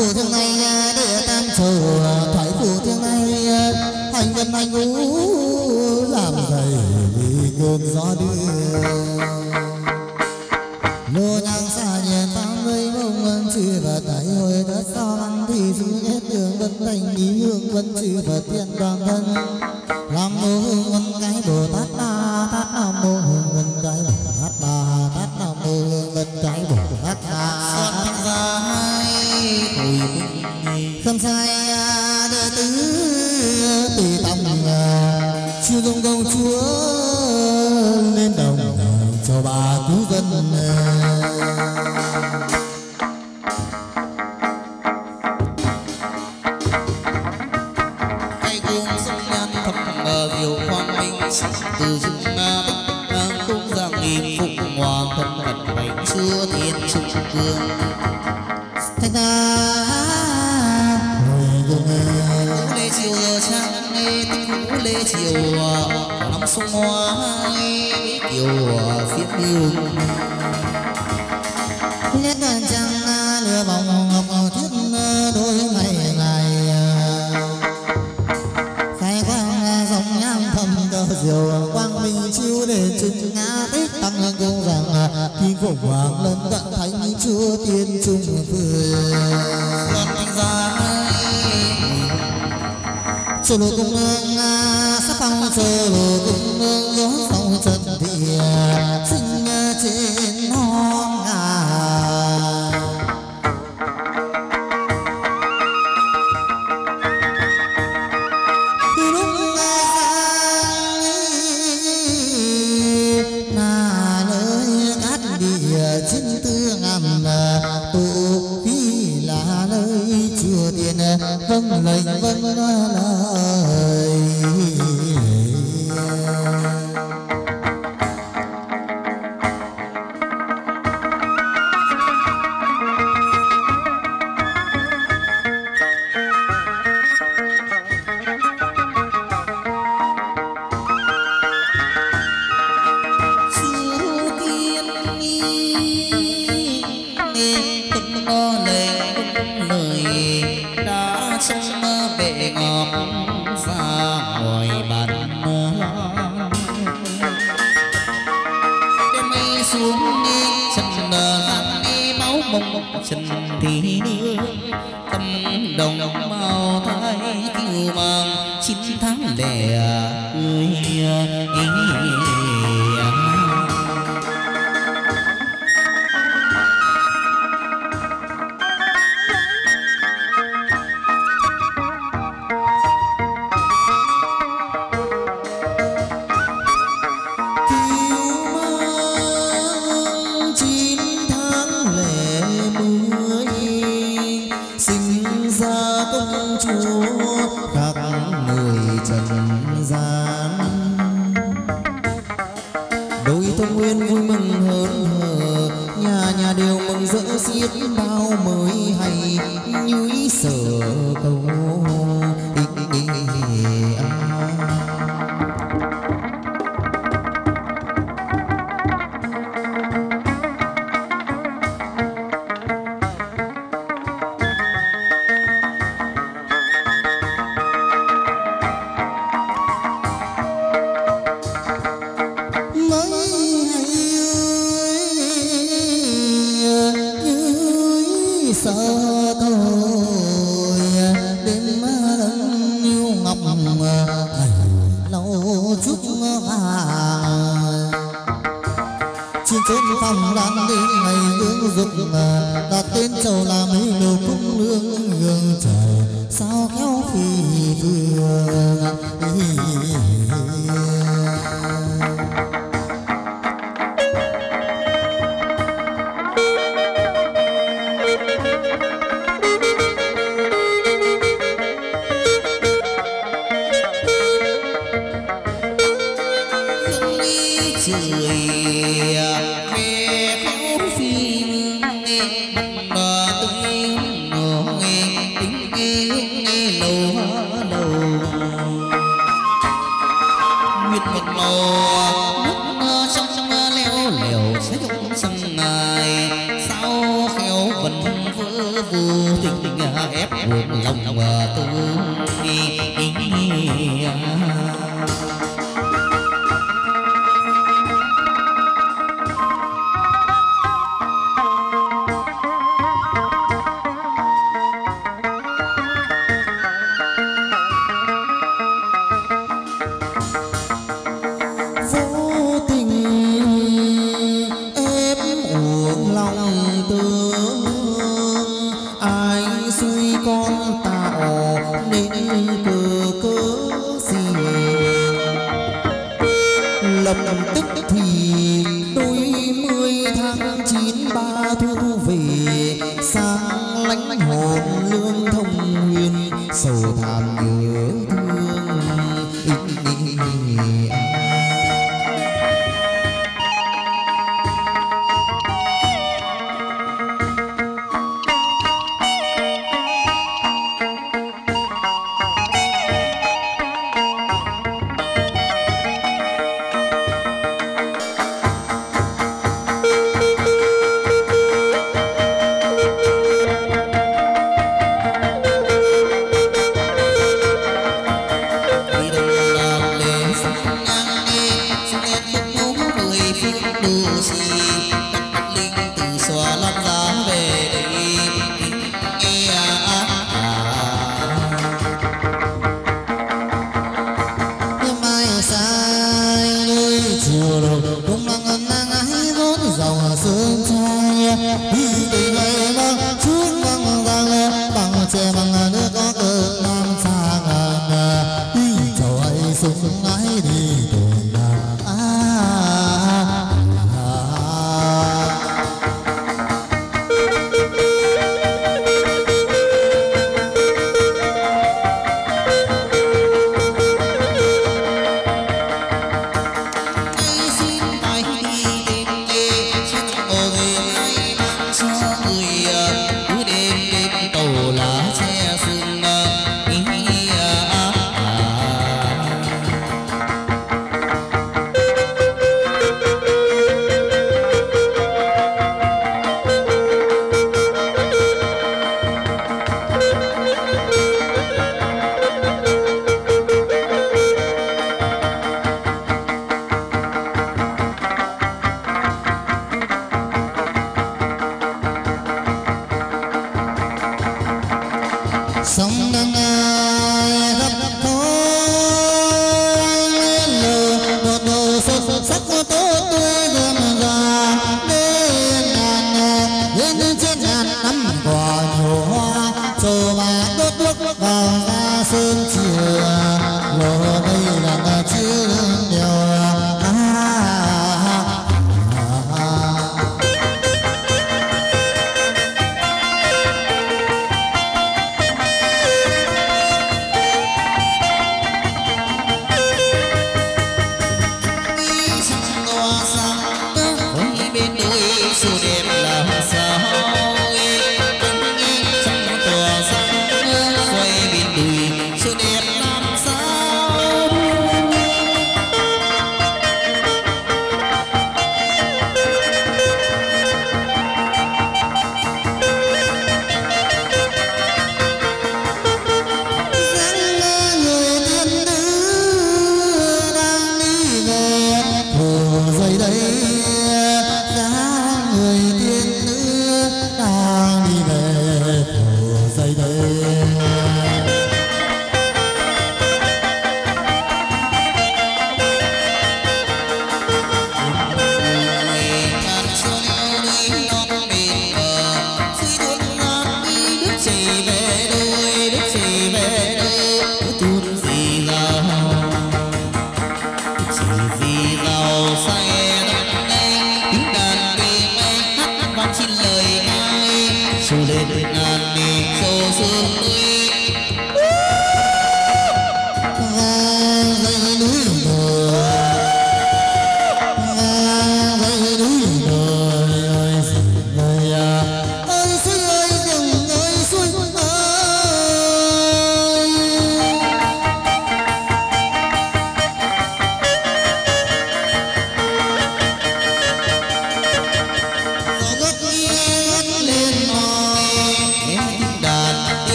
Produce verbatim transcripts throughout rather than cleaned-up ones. phụ thương này để tam trầu thoái phụ thương này hành vân hành ngũ làm dày cơn gió đưa nô nang xa nhẹ tam mây mông vân chư Phật đại hội đất sao ăn thì dư hết đường vân thành ý hương vân chư Phật thiên toàn thân làm mô hương vân cái bồ tát ta tát nam mô hương vân cái bồ tát ta tát nam mô hương vân cái bồ tát ta khâm sai đệ tử tùy tâm chư công công chúa lên đồng cho bà cứu dân tay cung sông nhan thập diệu quang minh sắc từ dung ngang cung giang nghi phục hoàng thân phật bạch chúa thiên trung cương thanh ta chiều trăng tinh vũ lê chiều nằm sông hoa kiều phiến yêu nhất đàn trăng lửa vòng ngọc thiết đôi mày này khai quang dòng nhang thầm tờ diều quang minh chiếu để chừng ngã tích tăng cung rằng khi phụng hoàng lên tận thánh chúa tiên trung phương thanh gia sô lô cung nương sắc phong sô lô cung nương gió sông trần địa sinh trên non ngà từ lúc sang là nơi cát địa trên tư ngầm tụ khí là nơi chùa tiền vâng lệnh vâng lời chân thì đưa tâm đồng mau thái cứu mang chín tháng lẻ ơi hãy subscribe cho kênh Ghiền Mì Gõ để không bỏ lỡ những video hấp dẫn. tình ép buộc lòng tôi. Hãy subscribe cho kênh Ghiền Mì Gõ để không bỏ lỡ những video hấp dẫn.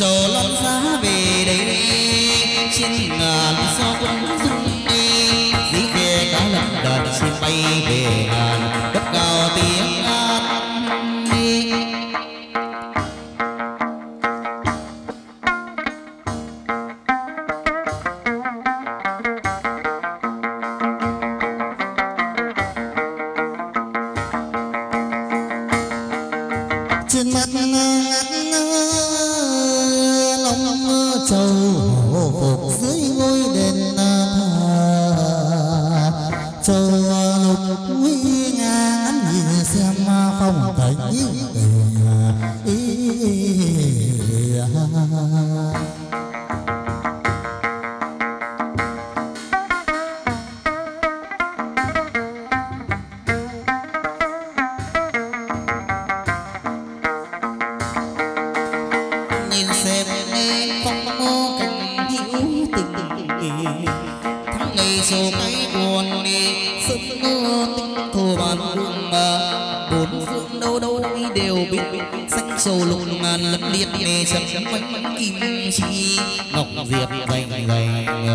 sầu lót giá về đây trên ngàn sao quân dung đi dĩ khe cá lấp đợt xin bay về ngàn đất cao tiếng an đi. Hãy subscribe cho kênh Ghiền Mì Gõ để không bỏ lỡ những video hấp dẫn.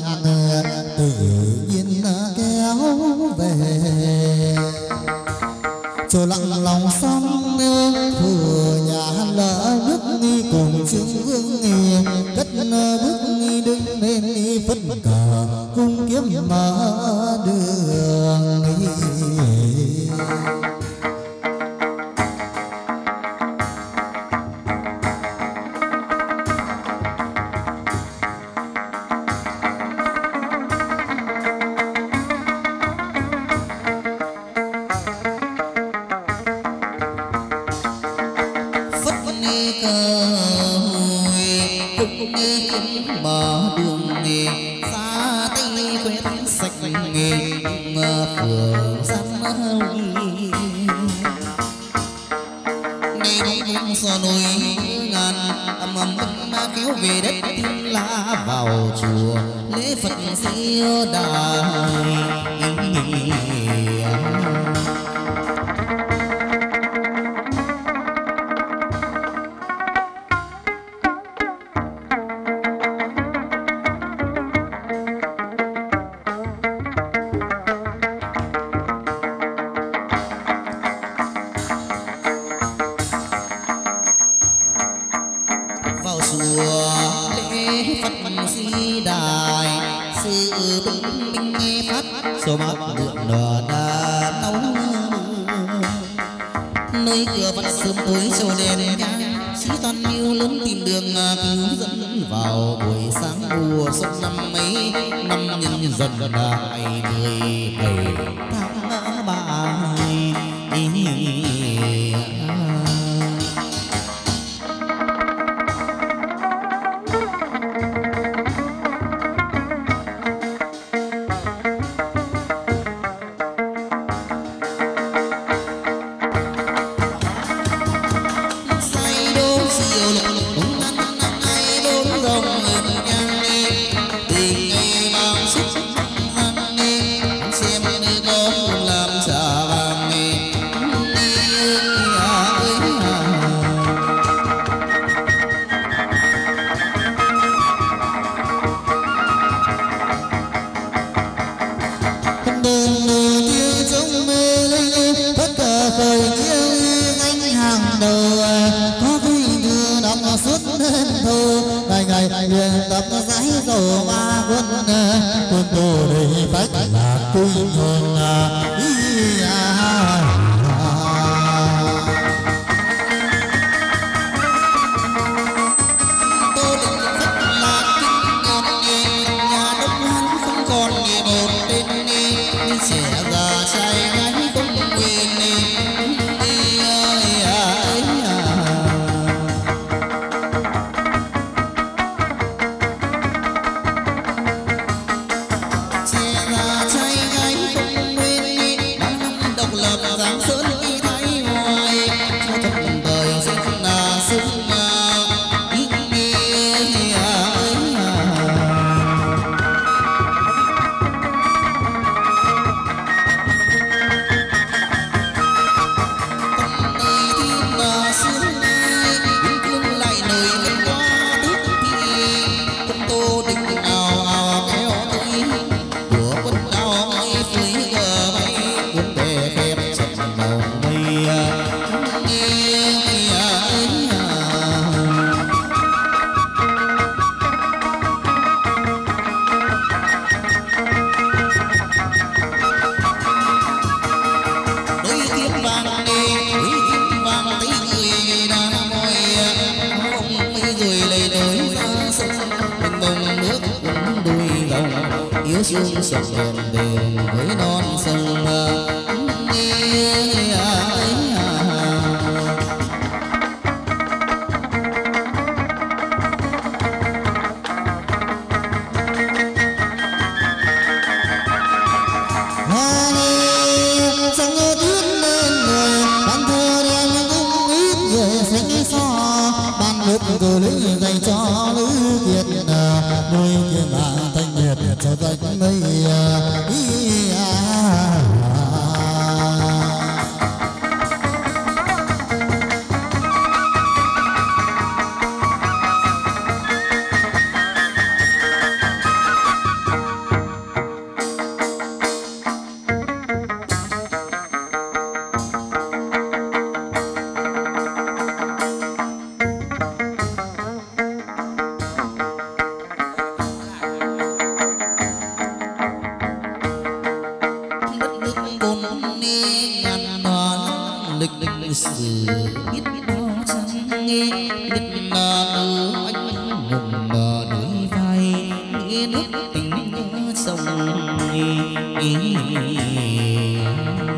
ngàn tự nhiên kéo về cho lặng lòng sông thừa nhà lỡ nước nghi cùng chiếng hương nghi đất nước nghi đứng lên nghi phất cờ cung kiếm mở đường nghi. Hãy subscribe cho kênh Ghiền Mì Gõ để không bỏ lỡ những video hấp dẫn.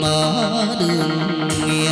mở đường nghe.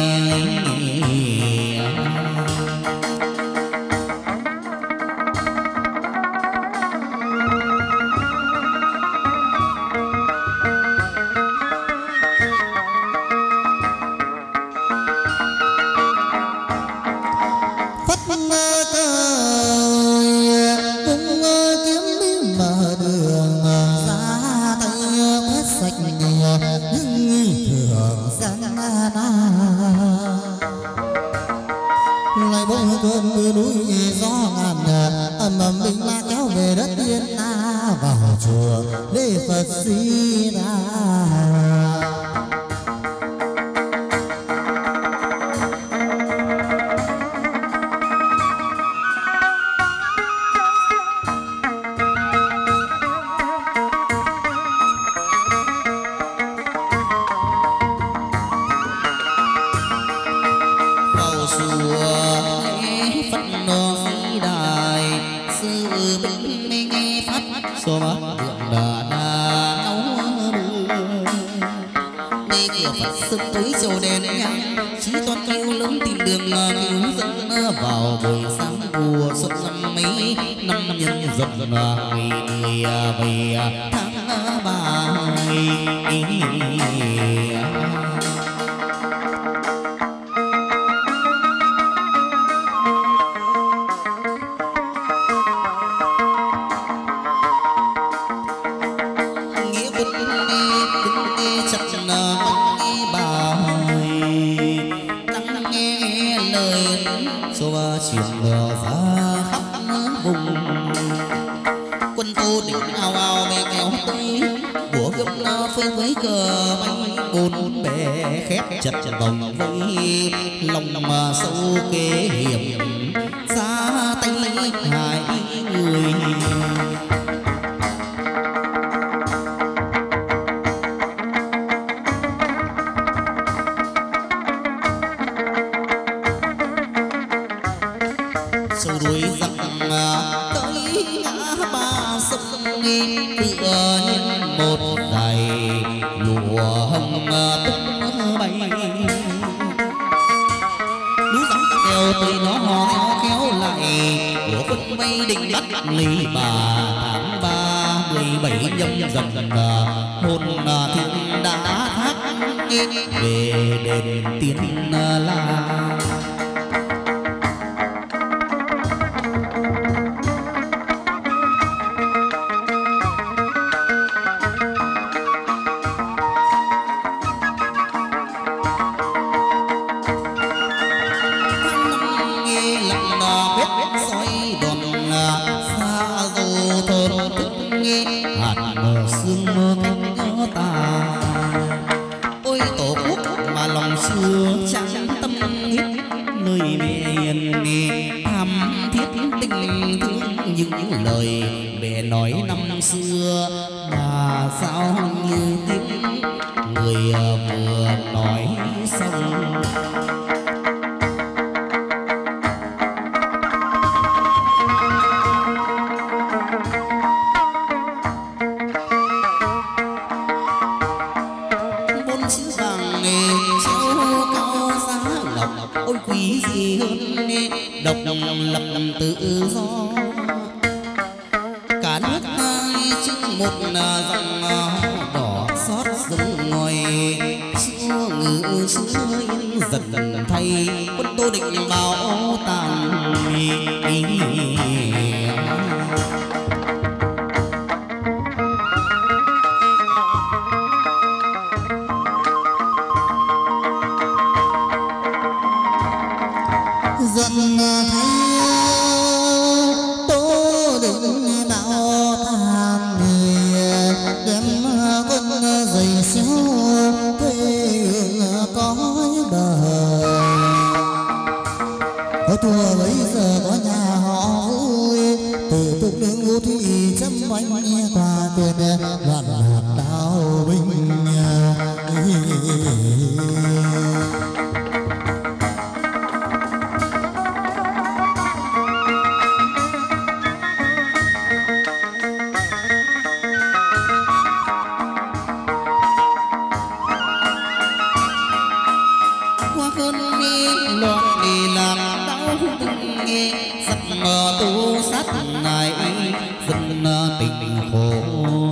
lộn đi làm đau từng nghe sắt mờ tu sắt này dừng tình khổ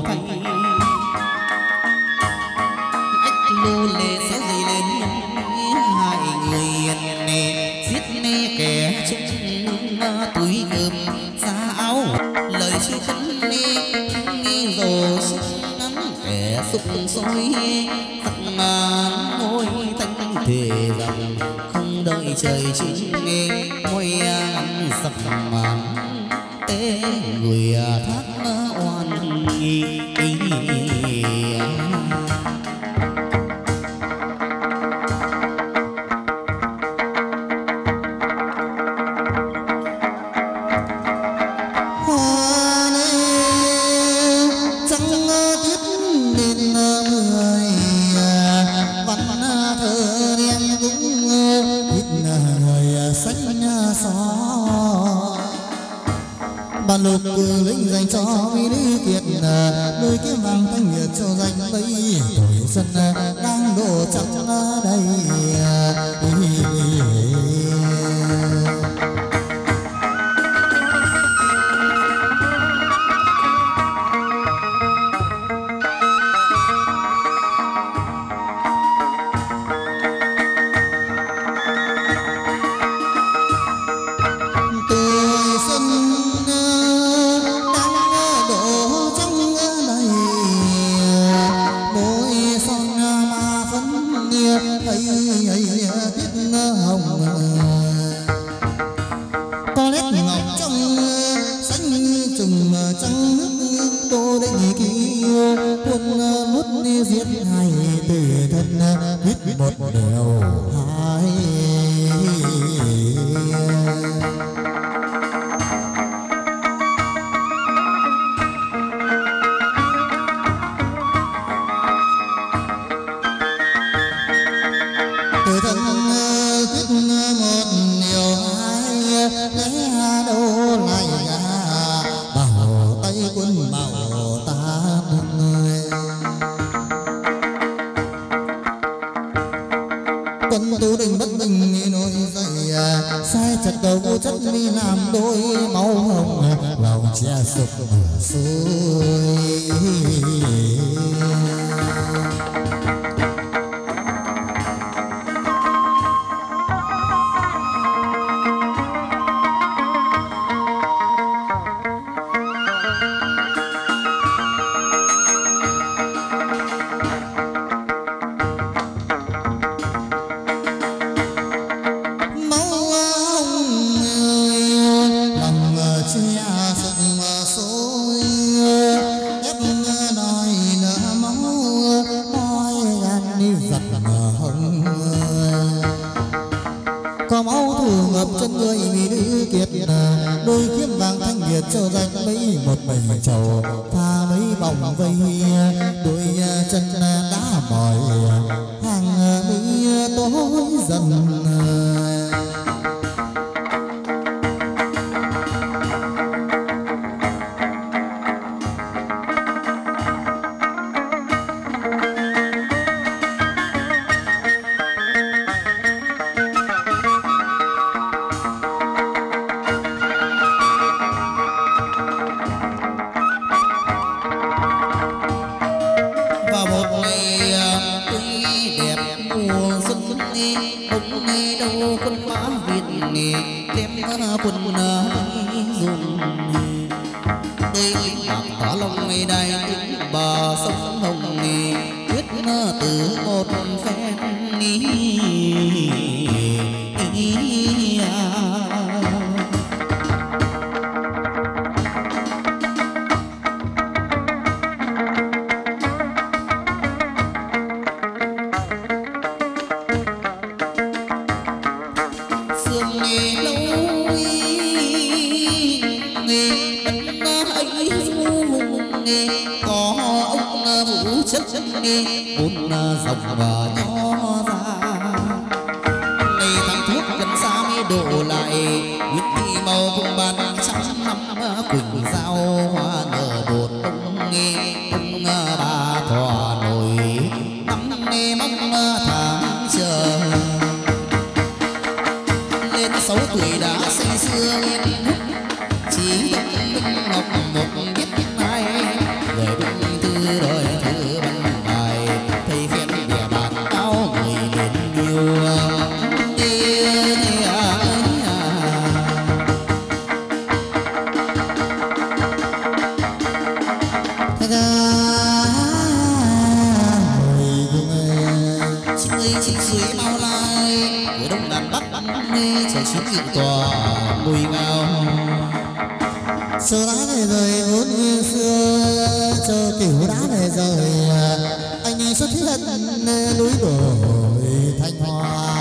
thanh ách lô lệ sẽ gì lên hại người nè giết nè kẻ chung túi cơm xa áo lời chưa cắn nè nghe rồi ngắn kẻ sụp sôi sắt mà ngồi thanh thề rằng không đợi trời chính nghe môi ăn sập màn tế người thác oan nghi lục cử lính dành cho mỹ nữ kiệt đôi kiếm vàng thanh nhiệt cho danh mấy tuổi xuân đang đổ trắng đầy tuổi đã say sưa nghiên hút chỉ tâm linh ngọc một viết mai người bưng tư đời thơ văn bài thầy phiền địa bàn cao người đến yêu xuống diện tòa mùi ngào sơ đá về rồi vốn như xưa cho tiểu đá về rồi anh xuất hiện núi đồi Thanh Hoa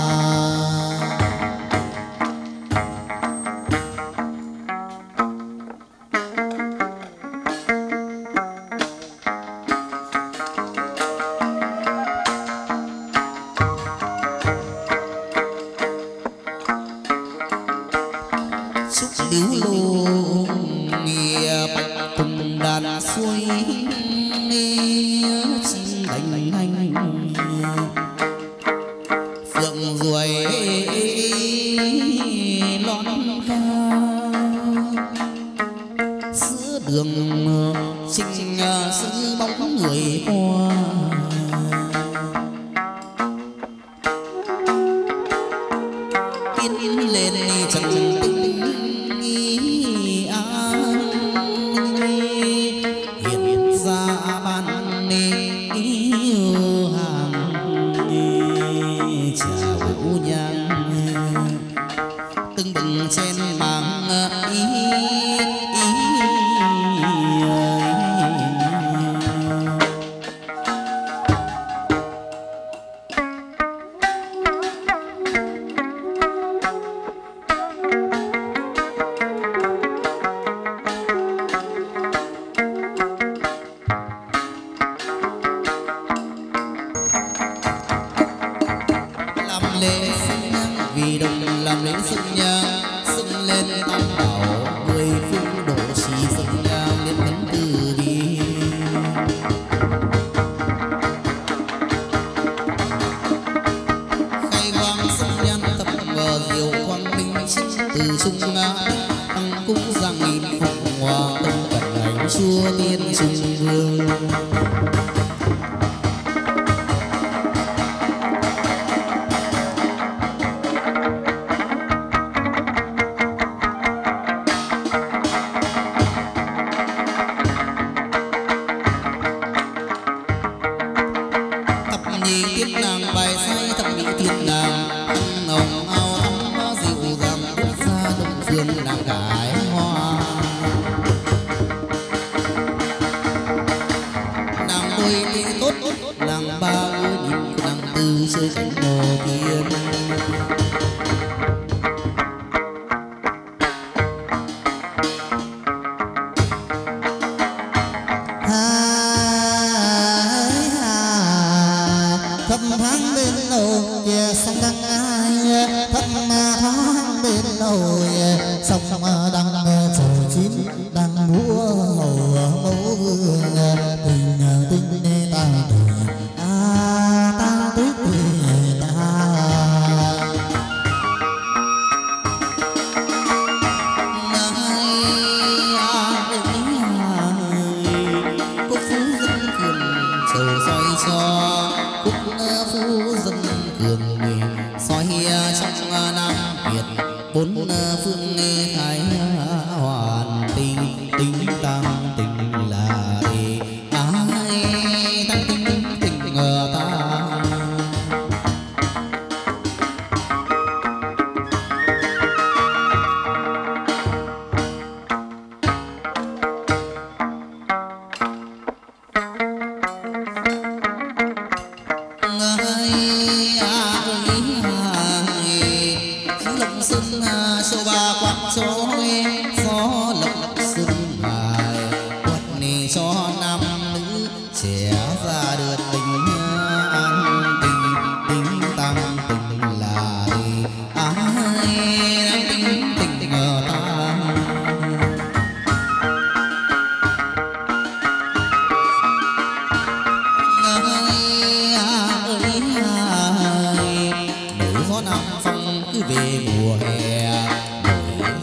về mùa hè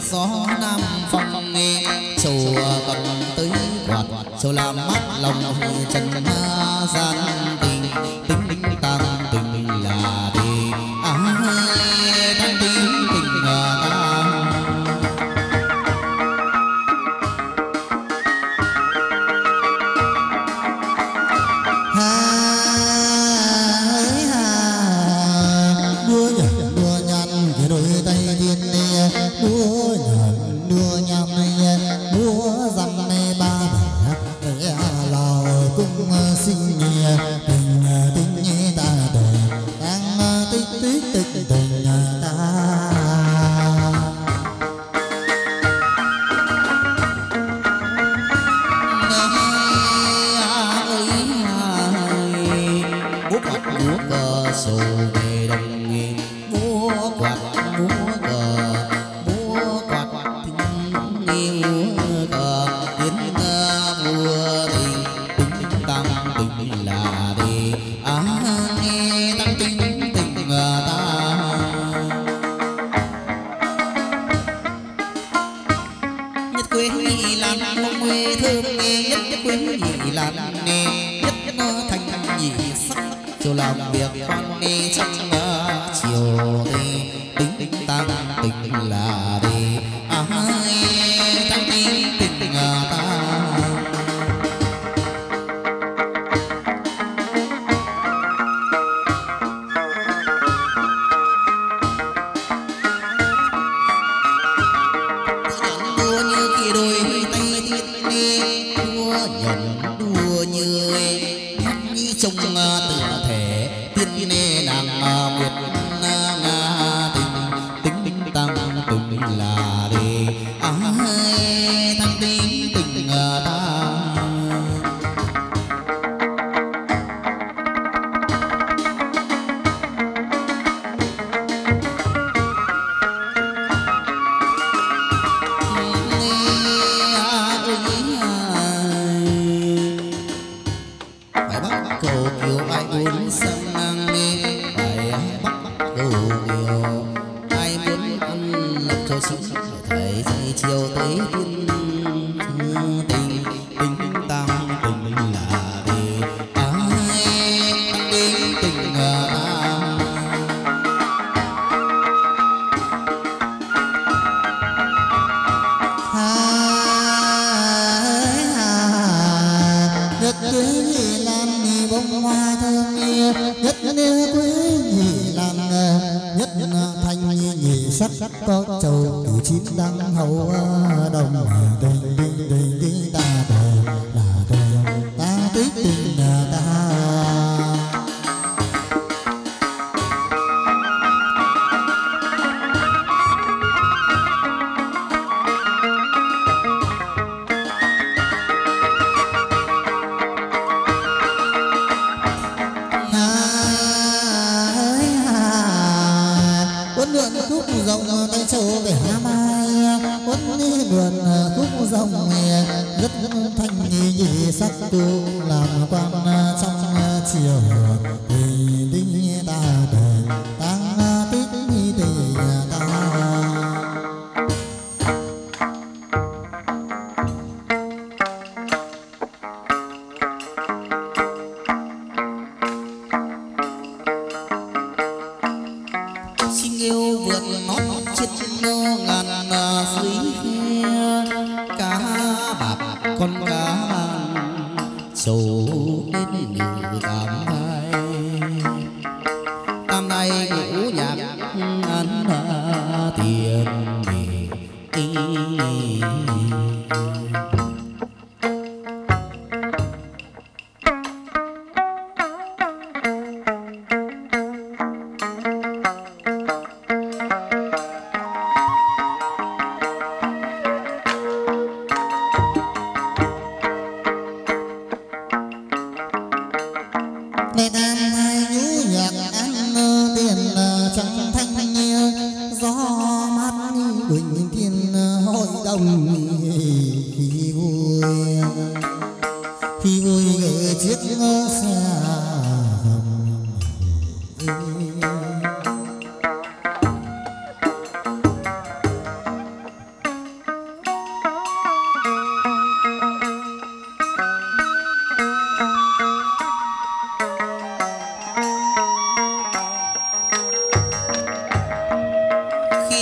gió nam phong nghe chùa cầm tới quạt chùa làm mát lòng trần gian tình tính tang tình là thì áng thanh tình tình ta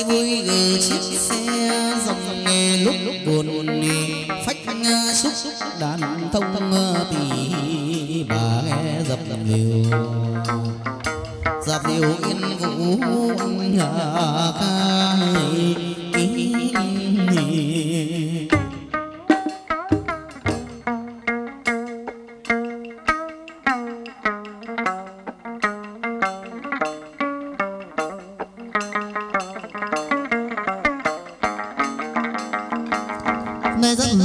vui về chiếc xe dòng nghe lúc lúc buồn đi phách xúc xúc đàn thông tỉ bà nghe dập liều dập liều yên vũ anh ngả ca Hãy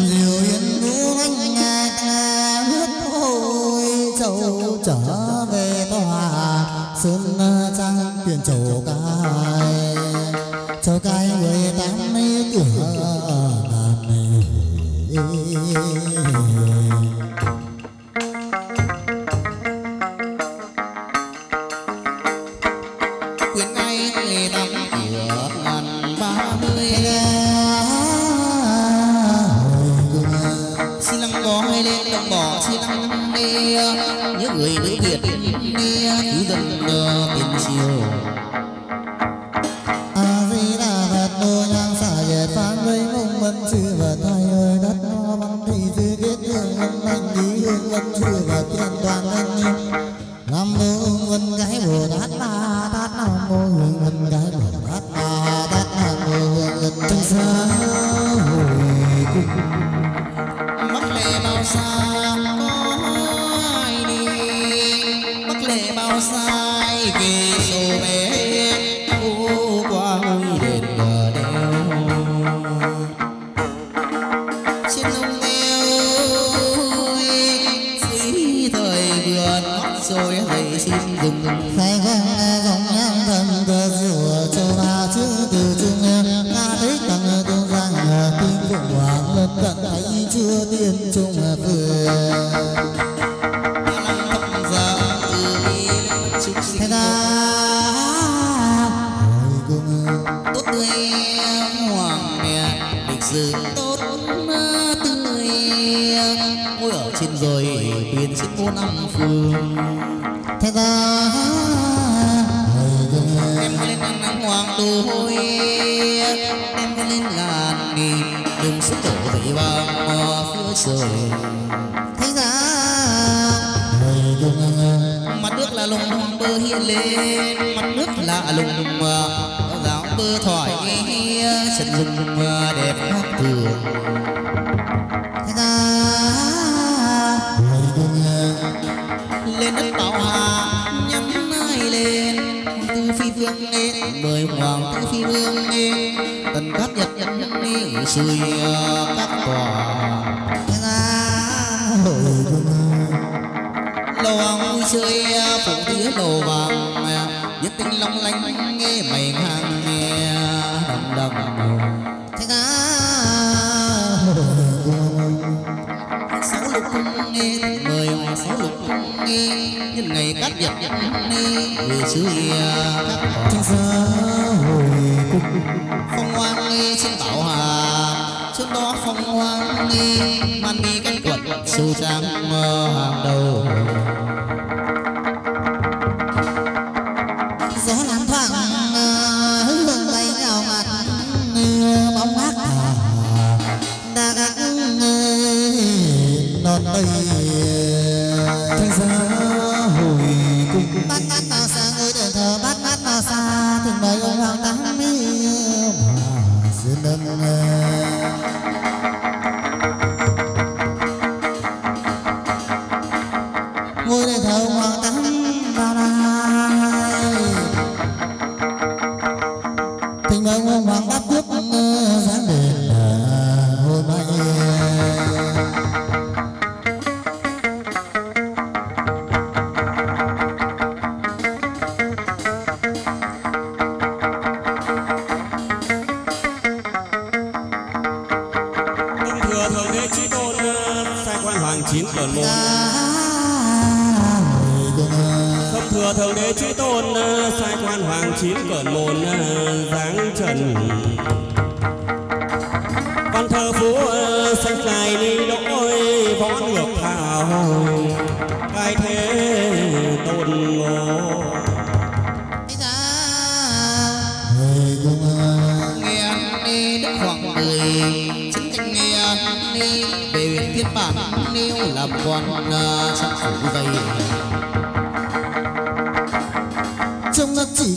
subscribe yêu làm con sắc phủ dày trong đất chỉ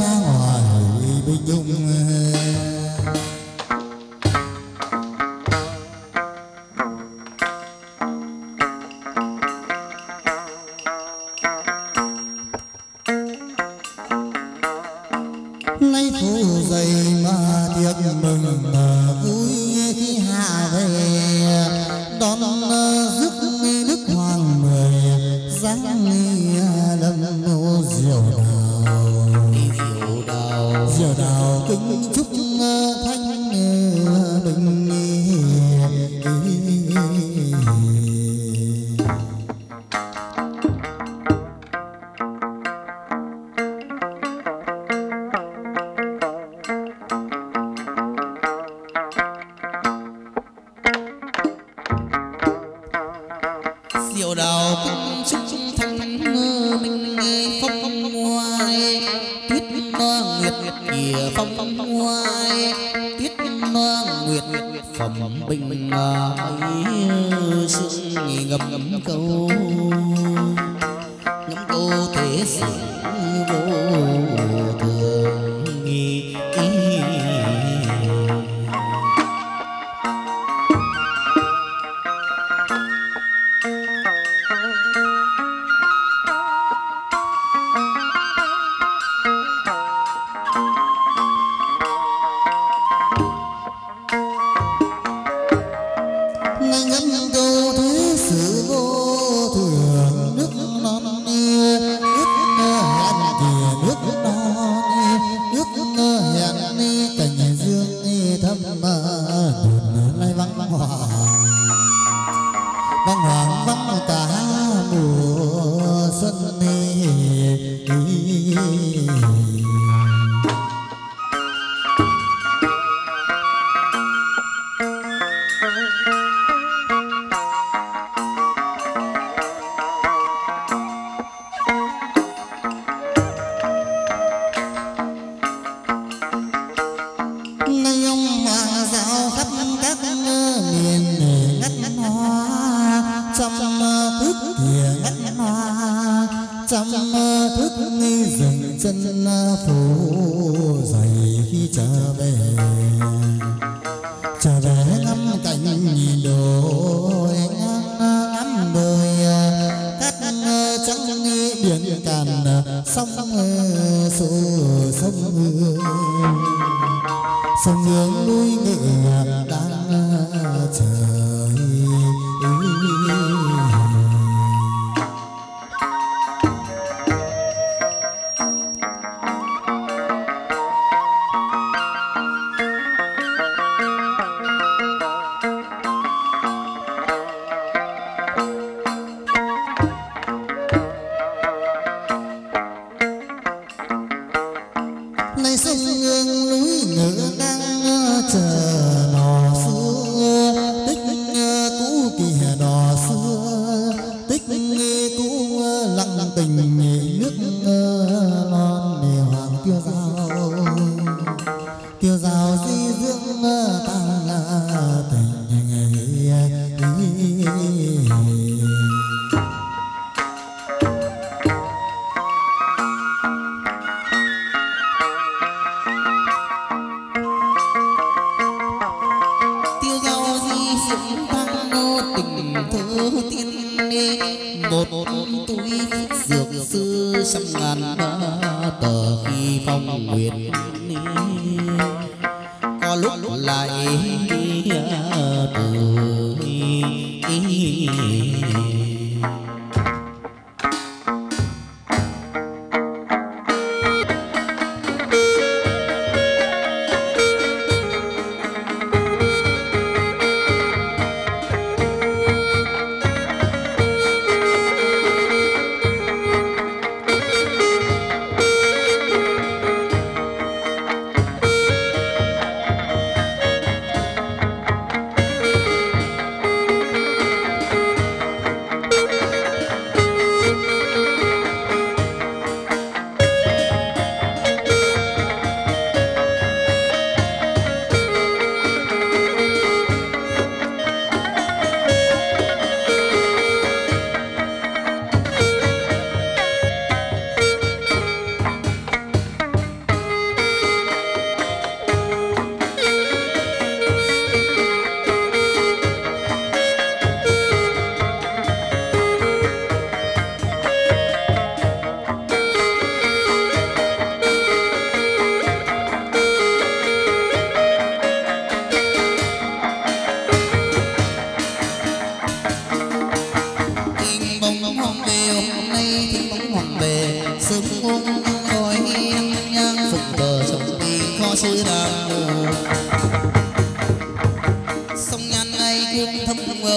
ra ngoài Bình Dung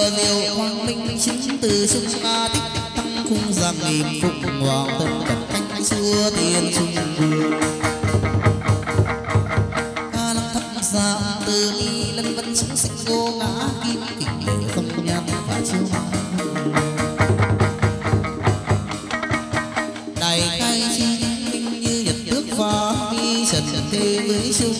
điều hoàng minh chính từ sung ma tích tăng khung giang nghìn phụng hoàng tân tập canh xưa tiền trung vương ca lăng thất giang từ ni lân vân chúng sinh vô ngã kim kình lệ không nham và chiếu hoa đại khai chi minh như nhật nước pha mi trần thế với chung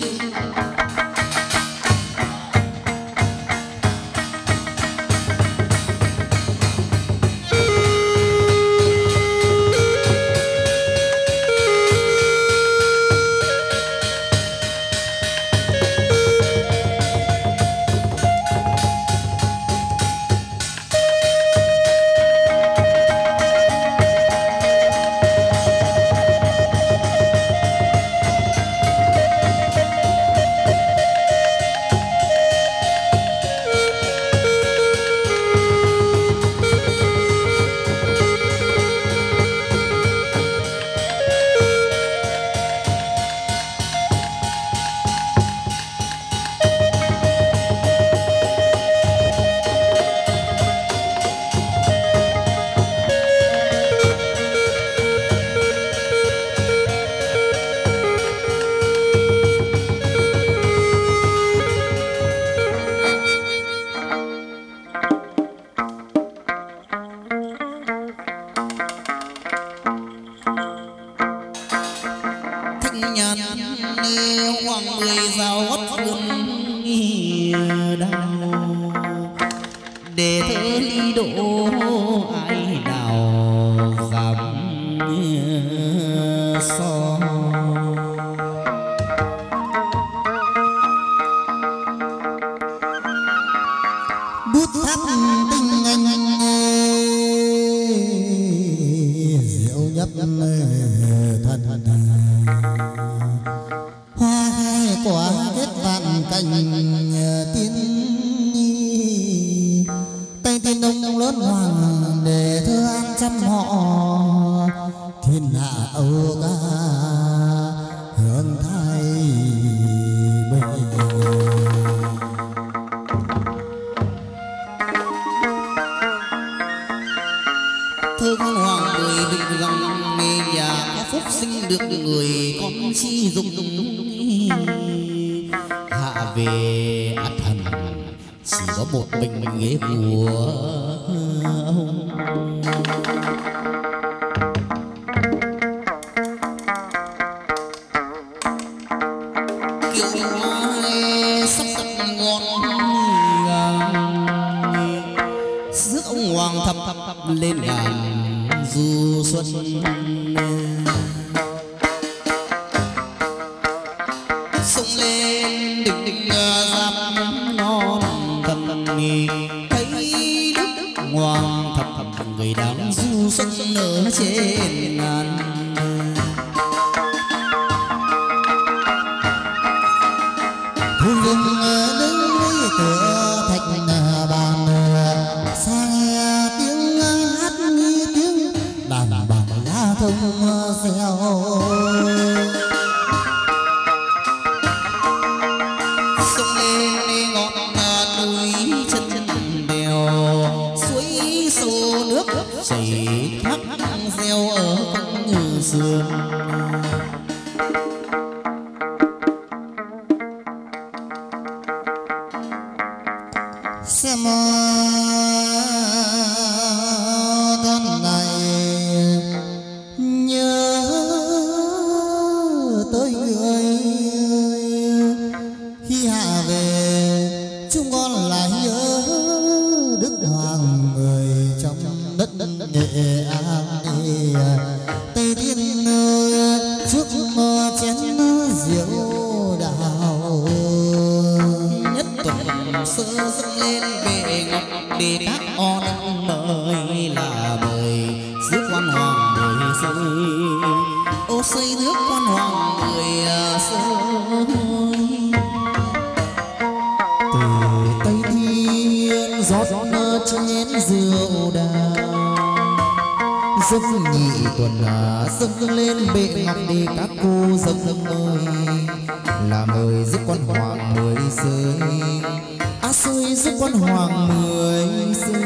xuôi giúp con hoàng mười xuôi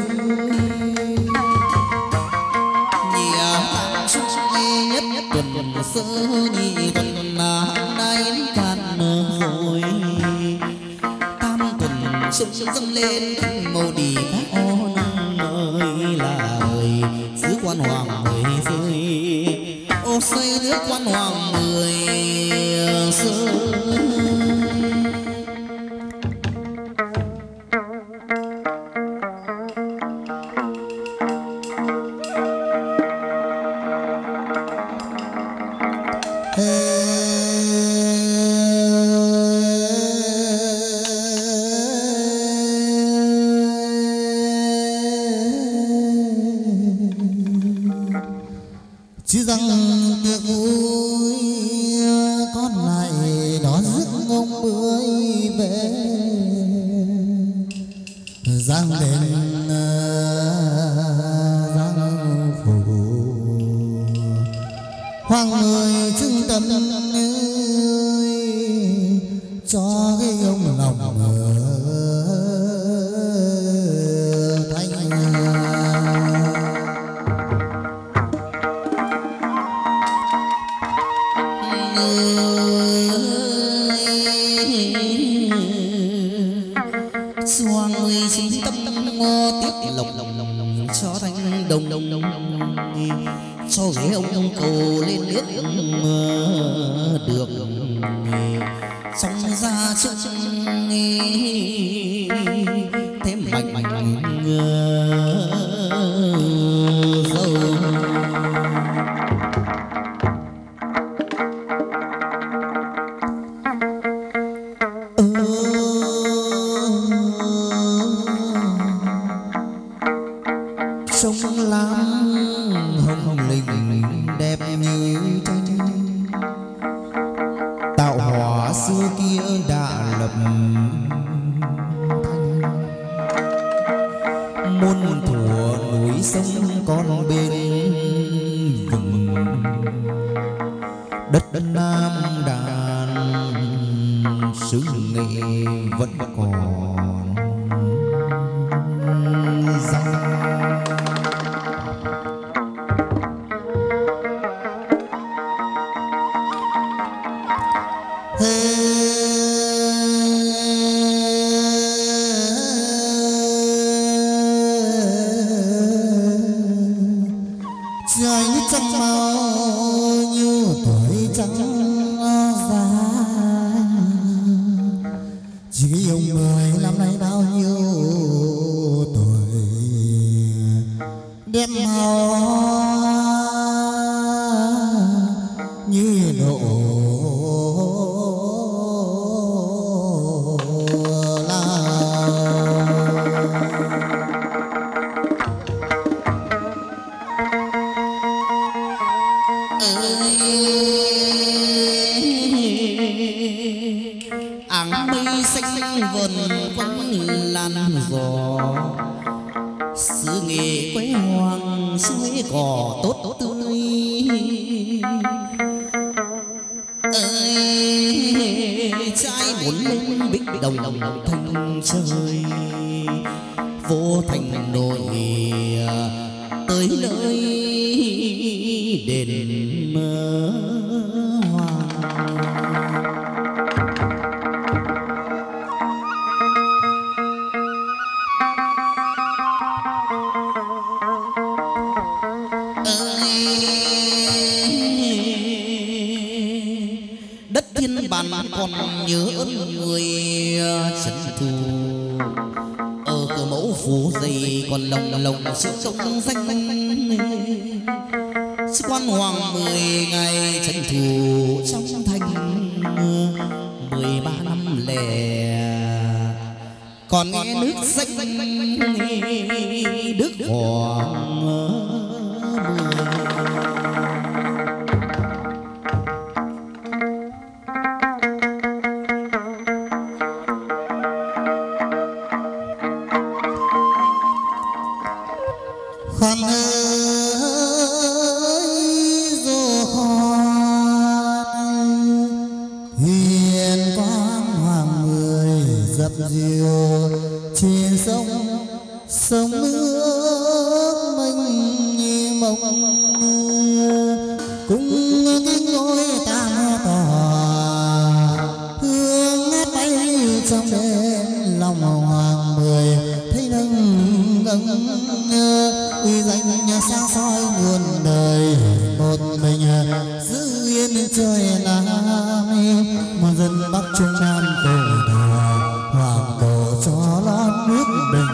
nhà tháng chúc nhất tuần sơ nhị tuần là nay can mơ hồi tam tuần chúc dâng lên màu đi các ô nơi là ơi sứ quan hoàng mười xuôi ô xây nước quan hoàng mười xuôi. Chỉ rằng tiệc vui con lại đó rước ông bưởi về giang đền giang phủ hoàng người chứng tâm ơi cho cái ông lòng cho ghế ông ông cầu lên liếc được trong ra trước thêm mạnh mạnh Hãy subscribe cho kênh Ghiền Mì Gõ để không bỏ lỡ những video hấp dẫn. ước mình mộng cùng cái ngôi tam tòa hương bay trong đêm lòng hoàng mười thấy nâng nâng uy danh sáng soi muôn đời một mình giữ yên trời nam mà dân bắc trung nam cổ đà hoàng cổ cho non nước bình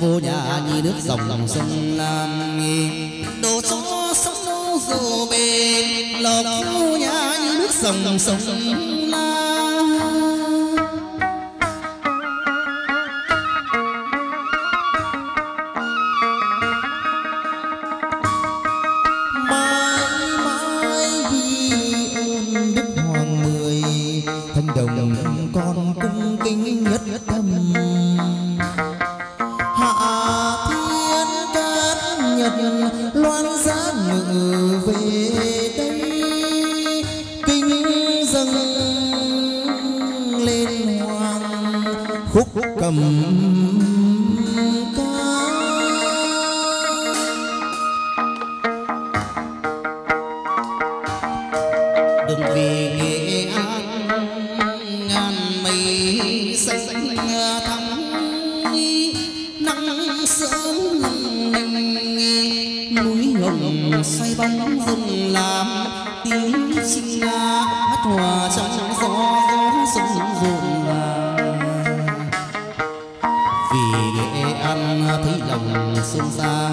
vô nhà như nước dòng sông Lam đồ cho sông nô dù bền lộc vô nhà như nước dòng sông Lam mãi mãi vì ơn đức hoàng mười thanh đồng con cung kính nhất tâm loan giá ngự về đây kinh dâng lên hoàng khúc cầm ca đừng vì Nghệ An ngàn mây xanh thắm nắng sớm xoay bóng rừng làm tiếng chim ca hát hòa trong gió sông rộn ràng vì Nghệ An thấy lòng xôn xa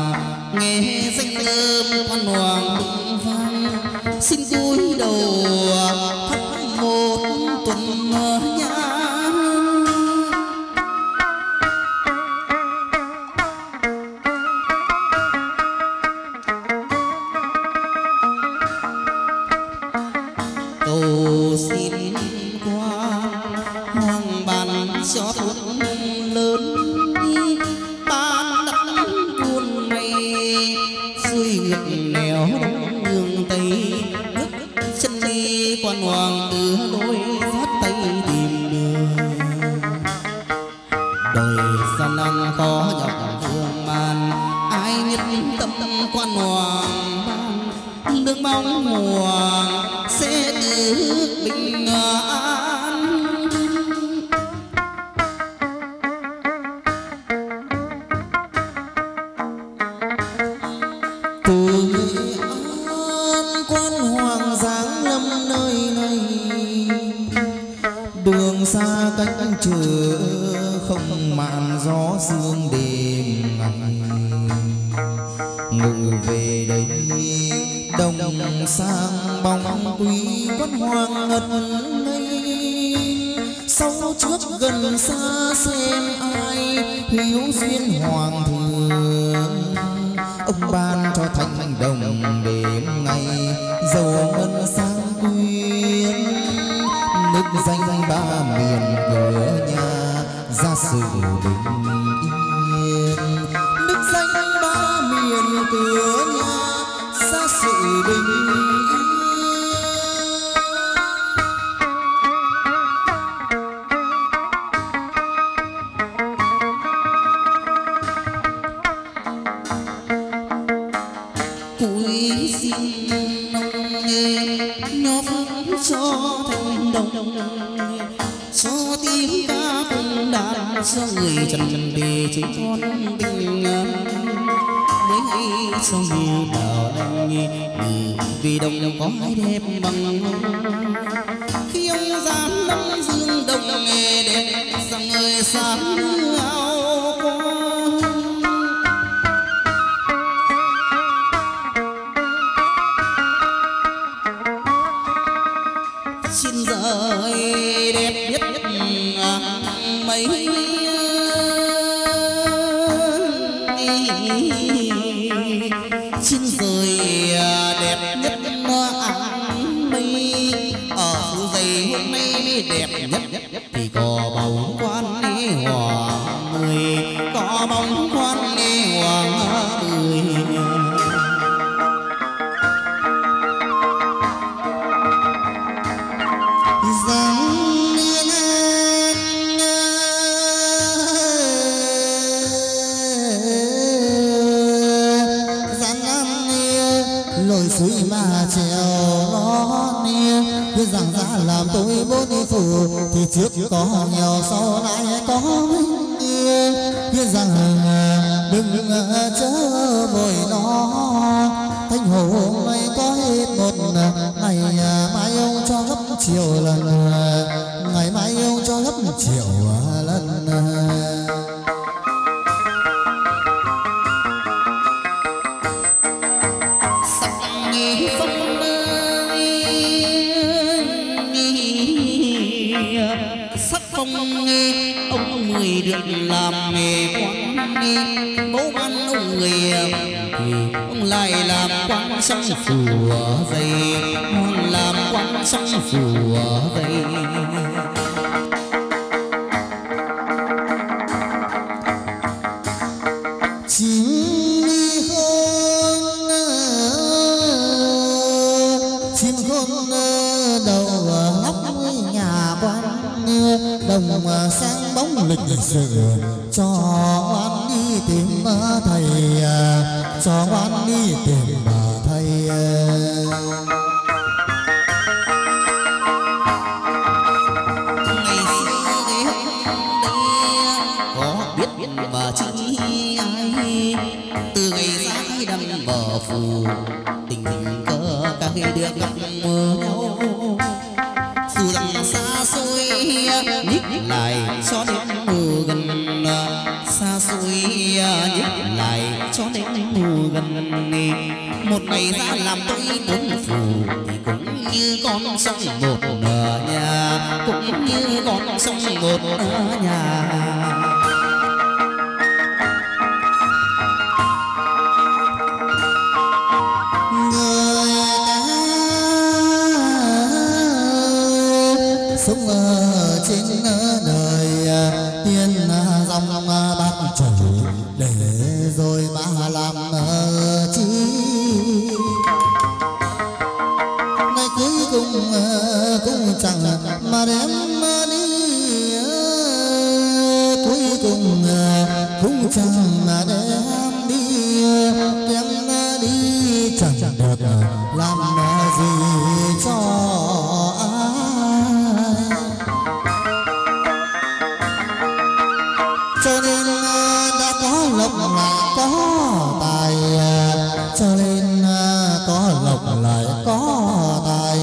nghe danh thơm quan hoàng vững vang xin cúi đầu thắp một tuần nhang mấy trên đời đẹp nhất áng mây ở Phú Dây hôm nay đẹp nhất thì có bóng quan lê hoàng mười, có bóng quan lê hoàng mười. Rằng ra làm tôi bố đi phụ thì trước có nghèo sau lại có vinh yên. Biết rằng đừng chớ vội nó, Thanh Hồ hôm nay có hết một ngày, mai ông cho gấp triệu lần, ngày mai ông cho gấp triệu lần. Được làm nghề quán mẫu ăn ông người thì ông lại làm quán sông phùa dày, ông làm quán sông phùa dày. Chính khôn chim khôn đầu lóc nhà quan đồng sang lịch sử cho oan đi tìm thầy, cho oan đi tìm thầy. Ngày xưa ngày hôm nay có biết biết mà chi ai, từ ngày ra đầm bờ phù tình tình cờ cả hai đứa gặp nhau, dù rằng xa xôi nhích lại cho đến gần, xa xôi nhích lại cho đến mùa gần. Một ngày ra làm tôi muốn phù thì cũng như con sông một nhà, cũng như con sông một nhà. Người ta sống ở trên rồi mà làm uh, chi nay cuối cùng uh, cũng chẳng mà đem uh, đi uh, cuối cùng uh, cũng chẳng mà đem đi uh, đem uh, đi chẳng, chẳng được uh, làm uh, gì cho ai. Cho nên uh, đã có lộc lại có tài, cho nên có lộc lại có tài,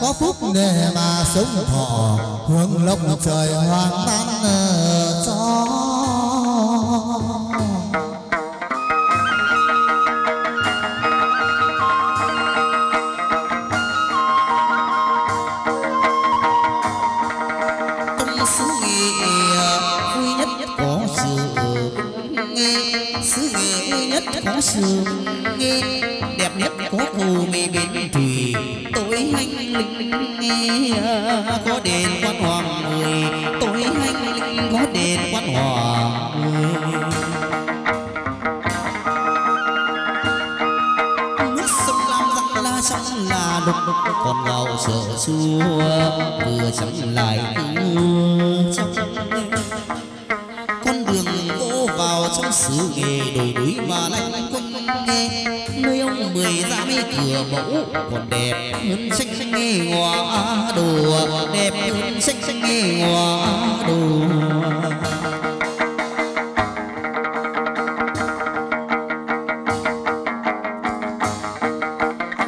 có phúc để mà sống thọ hướng lộc trời hoàng ban cho. Nghe đẹp nhất có hồ mê bên thủy tối hành linh nghe, có đền quan hoàng người tối hành linh, có đền quan hoàng người. Nước sông lam răng la sông là đục đục, còn gạo sợ xua vừa chẳng lại trong con đường vô vào trong xứ nghề đồi núi mà lanh quanh. Nơi ông mười ra mấy cửa mẫu còn đẹp hơn sách sách nghe hoa đồ, đẹp hơn sách sách nghe hoa đồ.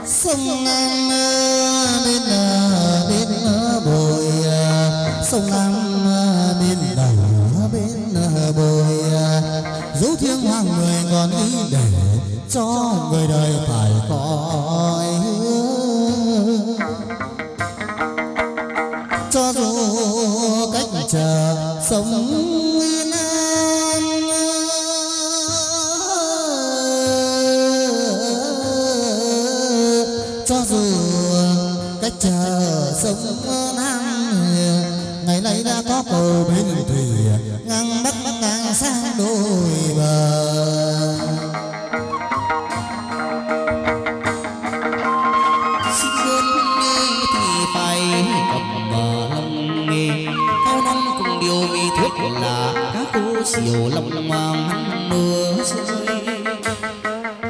Sông Nam bên bên bồi, sông Nam bên đầu bên bồi, dấu thiêng hoàng người còn ý để cho người đời phải coi, cho dù cách chờ sống yên an sông Nam ngày nay đã có cầu bên thủy ngang bắc ngang sang đôi bờ. Diều lòng mang mưa rơi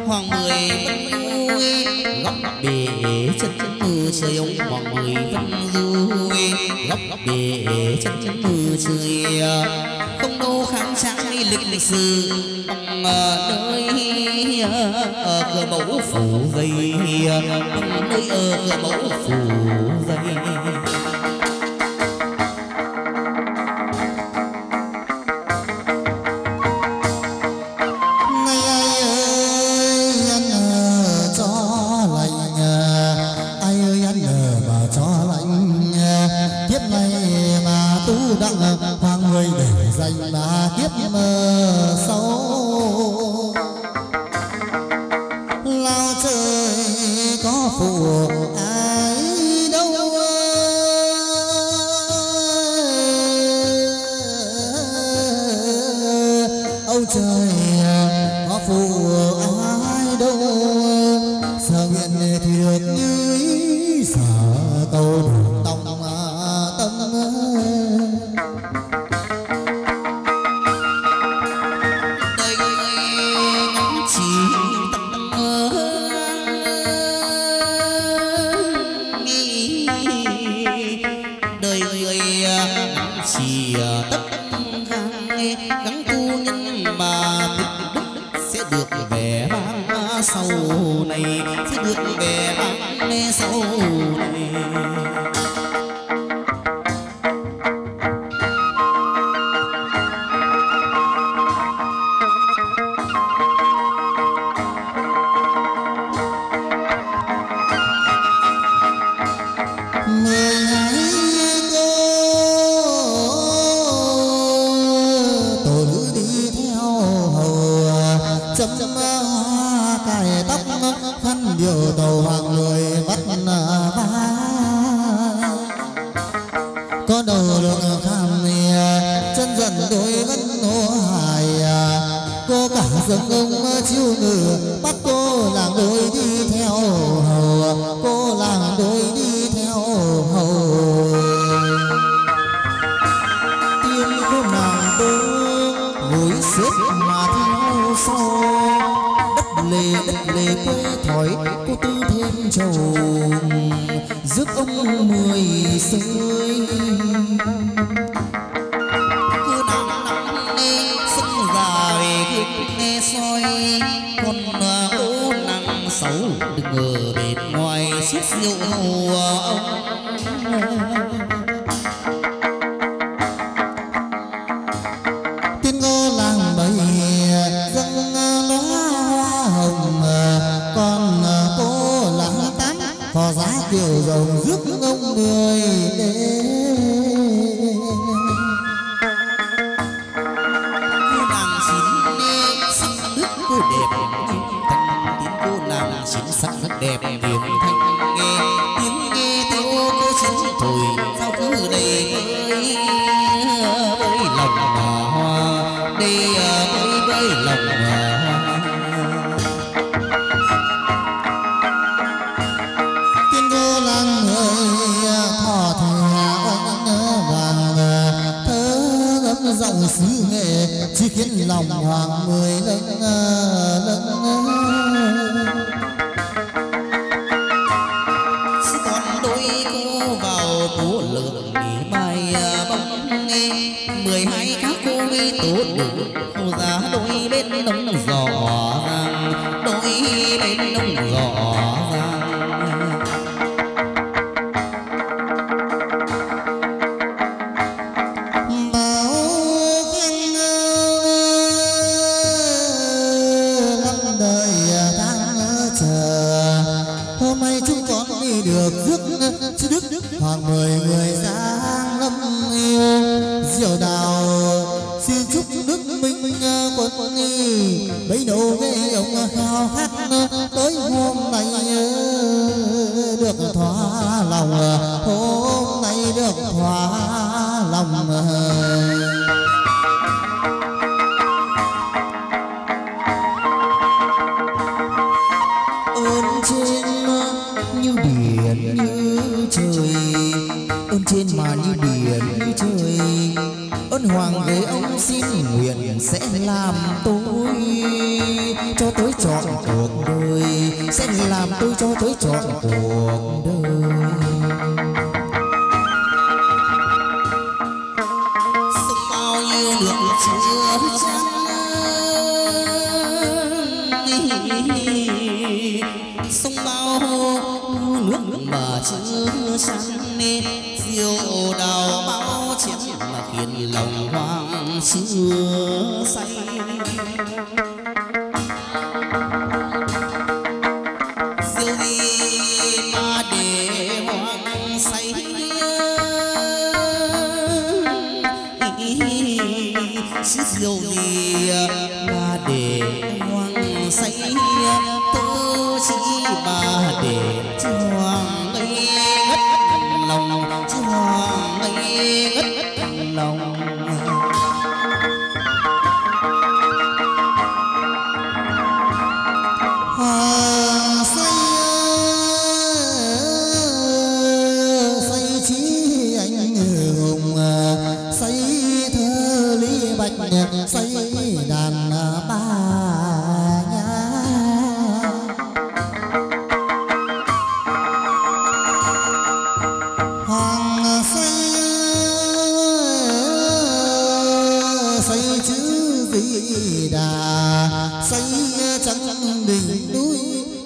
hoàng mười vẫn vui góc bể chân chân mưa rơi ông hoàng mười vẫn vui góc bể chân chân mưa rơi không đâu kháng sáng lịch sử bằng nơi cửa mẫu phủ dây bằng nơi cửa mẫu phủ dây. Tới hôm nay được thỏa lòng hô sẽ làm tôi cho tôi chọn cuộc đời, sẽ làm tôi cho tôi chọn cuộc đời. Sông bao nước mà chưa sang nên diều đào bao chén mà khiến lòng hoang chưa say. Diều gì mà để hoang say, chứ diều gì mà để hoang say. Mà để cho hoàng ngây ngất lòng, cho hoàng ngây ngất lòng. Hoàng say say chí anh hùng, say thơ lý bạch, say đàn ba.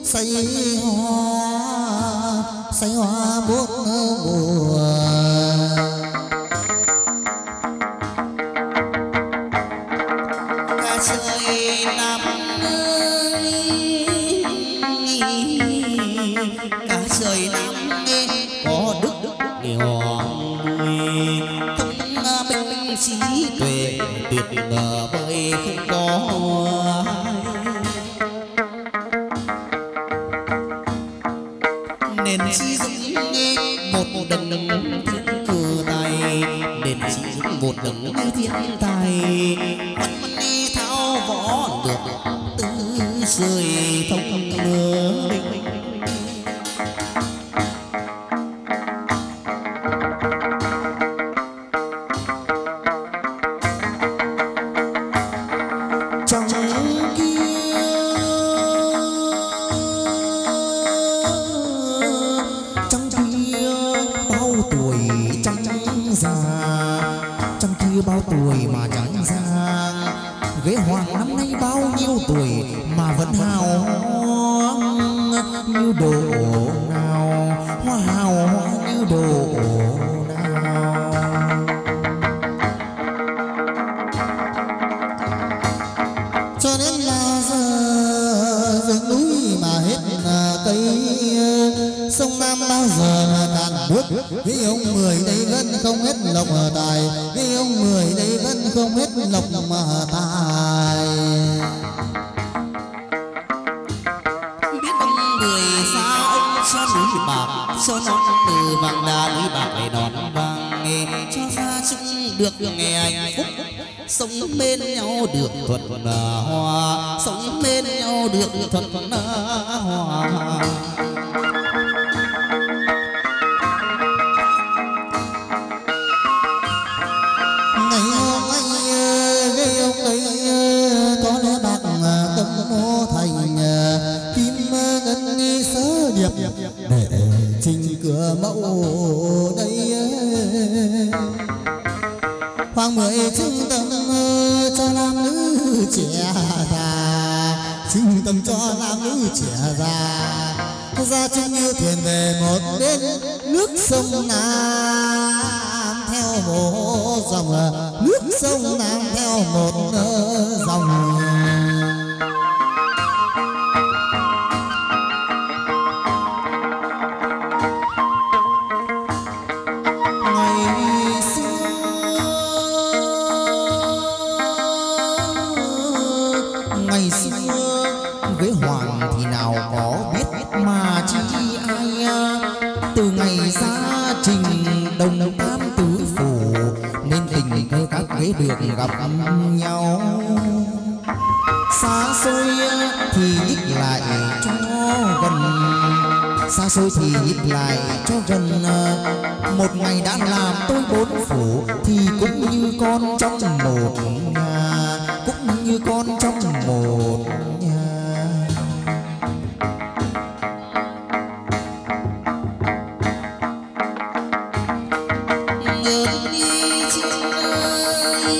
Say hoa, say hoa muôn mùa. Cả trời Nam ơi, cả trời Nam ơi, có đức đức để hoàng ơi, thông minh trí tuệ tuyệt vời với không có ai. Nền chi dũng một đấng thiên cử tài, nền chi dũng một đấng thiên tài, quân đi tháo võ được tứ rơi thông lơ bình. Tôi bốn phủ thì cũng như con trong một nhà, như con trong một nhà. Nhớ đi chim ơi,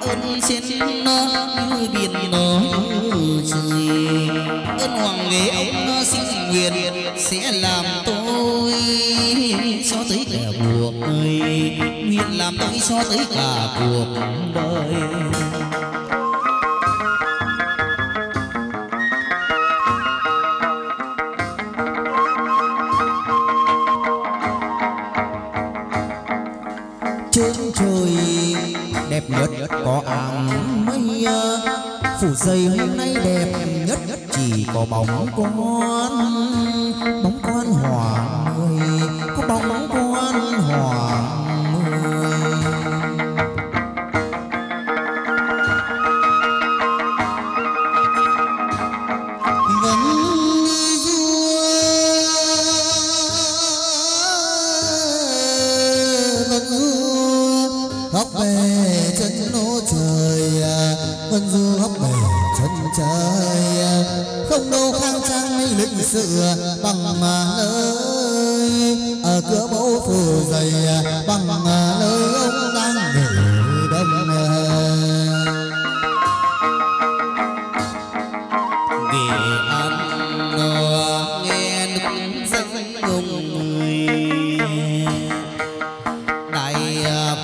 ơn trên nó như biển nó như trời, ơn hoàng đế ông nó xin nguyện sẽ làm tôi cho tới cả cuộc đời, nguyện làm tôi cho tới cả cuộc đời. Trên trời đẹp nhất có áng mây, phủ dày hôm nay đẹp nhất chỉ có bóng con, bóng con hoàng ơi, có bóng con hoàng. Vân du khắp bể chân trời, không đâu khang trang hay lịch sự bằng nơi ở cửa mẫu phủ dày bằng nơi ông đang ngồi đông. Để ăn no nghe đúng dân ngùng đại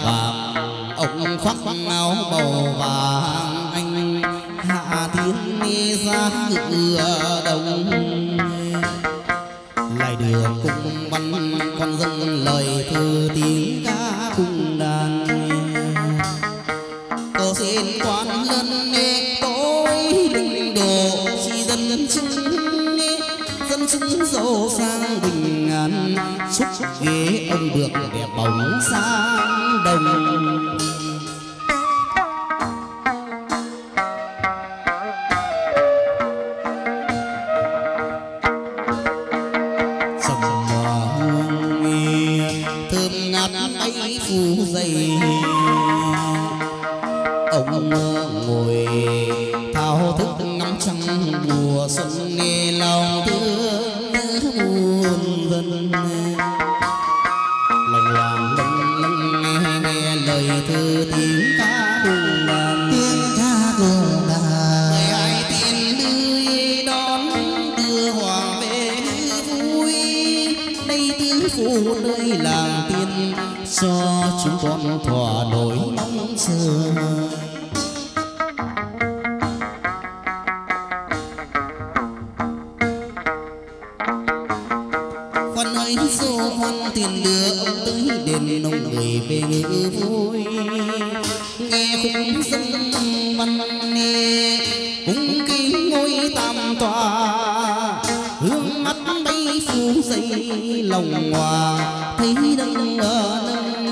phạm ông khoác áo màu vàng, đi ra cửa đồng lại được cùng văn con dân lời thơ tiếng ca cùng đàn. Tôi xin quan nhân nghe tôi đừng đổ chỉ dân chúng dân chúng giàu sang bình an, chúc ghế ông được đẹp bóng sang đồng. Phủ dày ông ngồi thao thức ngắm trăng mùa xuân, nghe lòng thương buồn vân lòng lòng lâng lâng nghe, nghe lời thơ tiếng ca buồn đàn tiếng ca buồn đàn người ai tin đưa đón đưa hoàng về vui đây tiếng phủ nơi làng tiên cho chúng con thỏa nỗi mong chờ. Khoan ơi dù hoan tiền đưa ông tới đền nông người về ngữ vui, nghe khúc dân văn nghe cũng kính ngôi tam tòa, hướng mắt bay phủ dậy lòng hòa thấy đông ở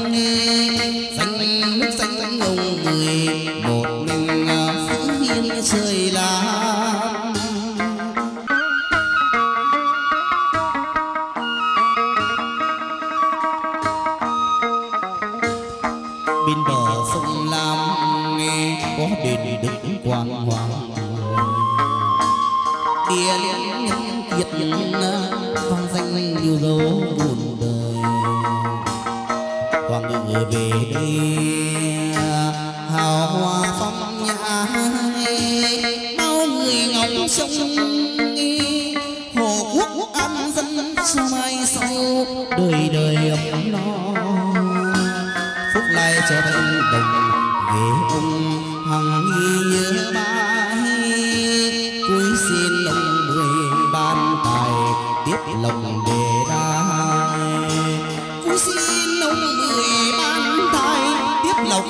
nơi xanh nước xanh ngông người một mình phố hiên trời là. Bên bờ sông Lam nghe có đền đức quan hoàng địa liên nhân kiệt vang danh nhiều dấu buồn đời. Hoàng ngự về đây hào hoa phong nhã, bao người ngóng trông hồ quốc an dân cho mai sau đời đời ấm no. Phúc lai cho thành đồng ghế ông hằng nghi nhớ mãi, cúi xin ông mười ban tài tiếp lòng đề đai, xin ông mười ban tài tiếp lòng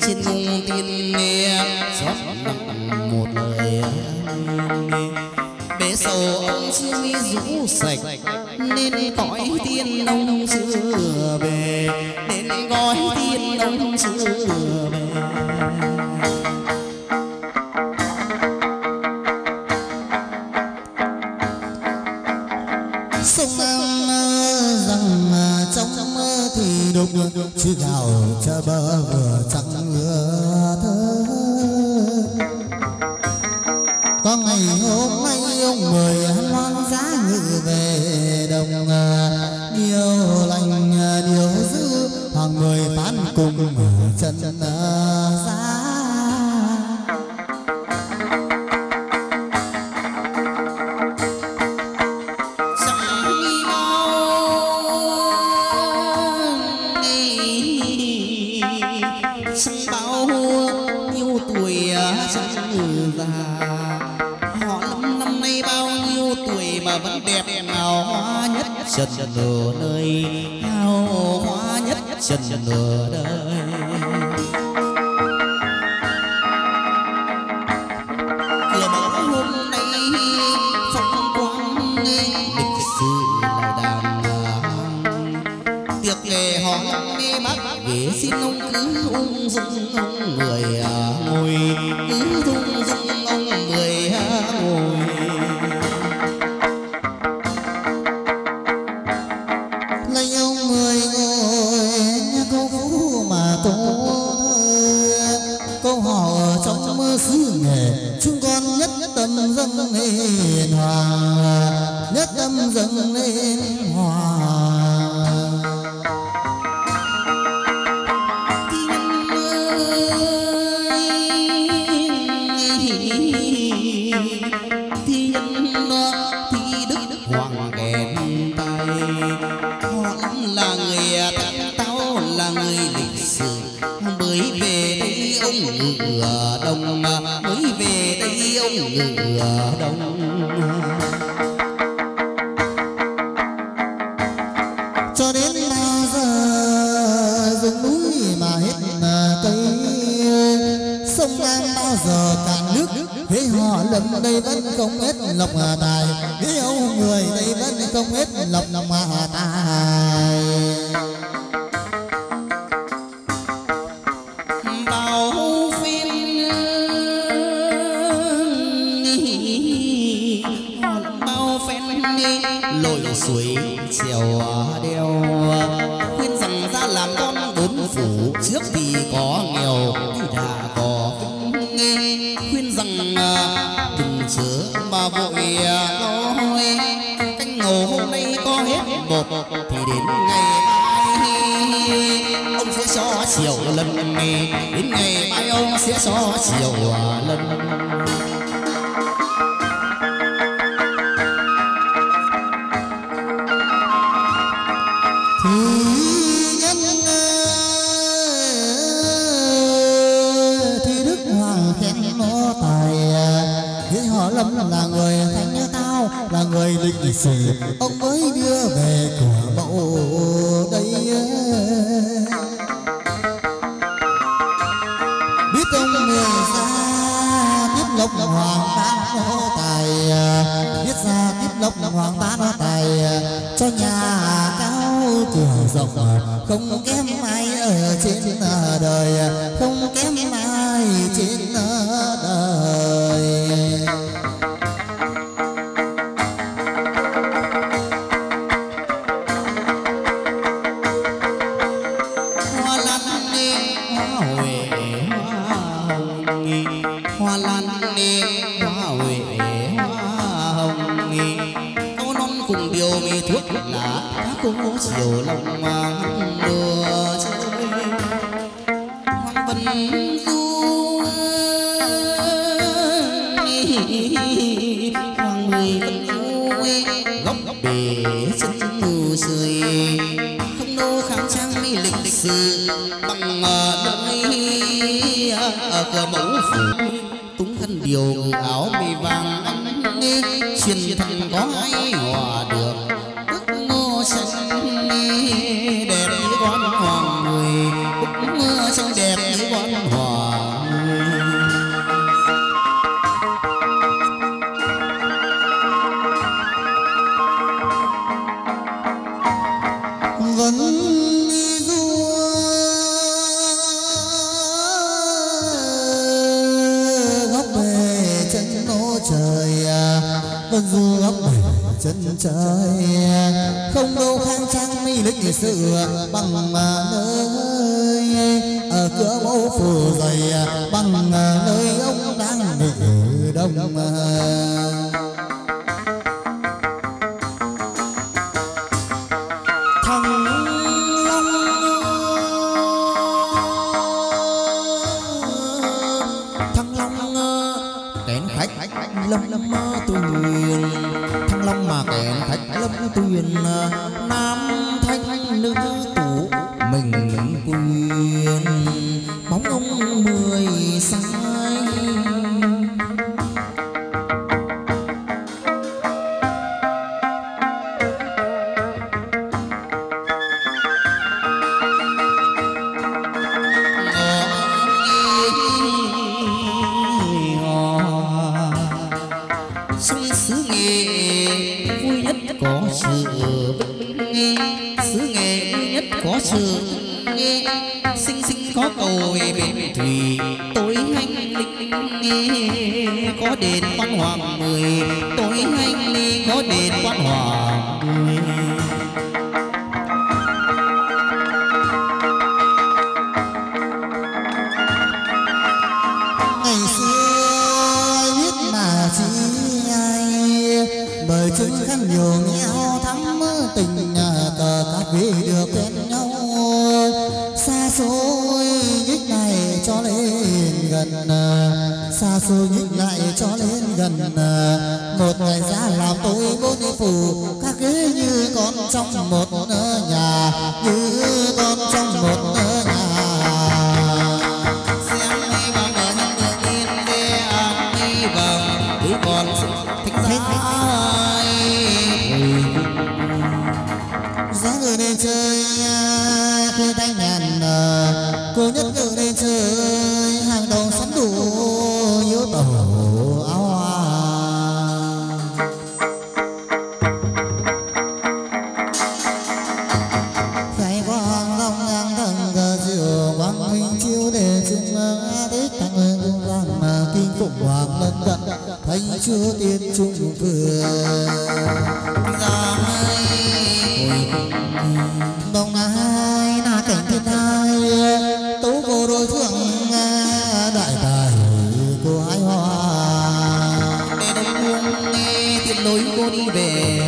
Trên tiên nghe xót nặng một lời bế sầu ông suy rũ sạch nên cõi tiên ông xưa về, đến gói tiên ông xưa về. Chứ gạo cho bơ vừa trắng vừa thơ. Có ngày hôm nay ông mời loan giá ngự về đồng, điều lành điều dữ hàng người tán cùng ở chân giá. Chân ở nơi hào hoa nhất, chân ở đời. Cửa bóng hôm nay phong quang, lịch sử là đàn hàng. Tiệc lề họ đi bác ghế xin ông cứ ung dung ông người ngồi, cứ ung dung ông người ngồi. vẫn du góc bảy chân trời, không đâu khang trang mỹ lịch lịch sự bằng nơi ở cửa mẫu phủ dày, bằng nơi ông đang ở đông. Tuyền nam thanh nữ tụ mình quyền bóng ông mười sáng có đền quan hoàng mười, tối anh ly có đền quan hoàng mười. Ngày xưa biết là chi ai bởi chứng khăn nhiều nhau thắm tình cờ các vị được quen nhau xa xôi nhất này cho lên gần xa xôi nhất lại cho lên gần một ngày ra làm tôi bốn phủ các ghế như con trong một nhà như con trong một nhà xem đi bằng đời nhân tự nhiên để ăn đi bằng cứ còn thích giá giá người đi chơi khi thanh nhàn cô nhất tự đi chơi hàng đầu sắm đủ chưa tiên chung vừa ra hai đồng hai là cảnh thiên hai tố cô đối thượng đại tài của hai hoa để đây buông đi tiện lối cô đi về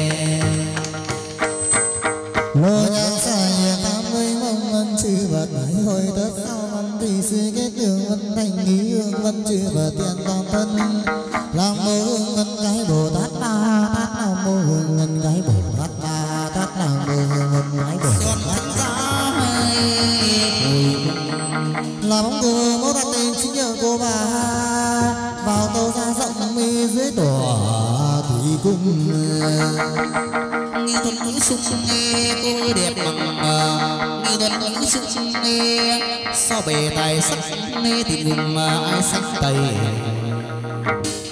lôi ngang xài tám mươi mong văn chữ vật hãy hồi tất sao văn thì suy kết đường văn thành ý hương văn chữ vật tiền toàn thân làm mô hương ngân gái Bồ Tát ba tát nào mô hương ngân gái Bồ Tát ba tát nào mô hương ngân gái Bồ Tát ba là bóng cô mẫu đặt tên chính nhờ cô bà vào tàu ra rộng mi dưới tòa thủy cung nghi thuật ngữ sung nghe cô đẹp bằng nghi thuật ngữ sung nghe sao bề tài sắc nghe thì vùng ai sắc tày.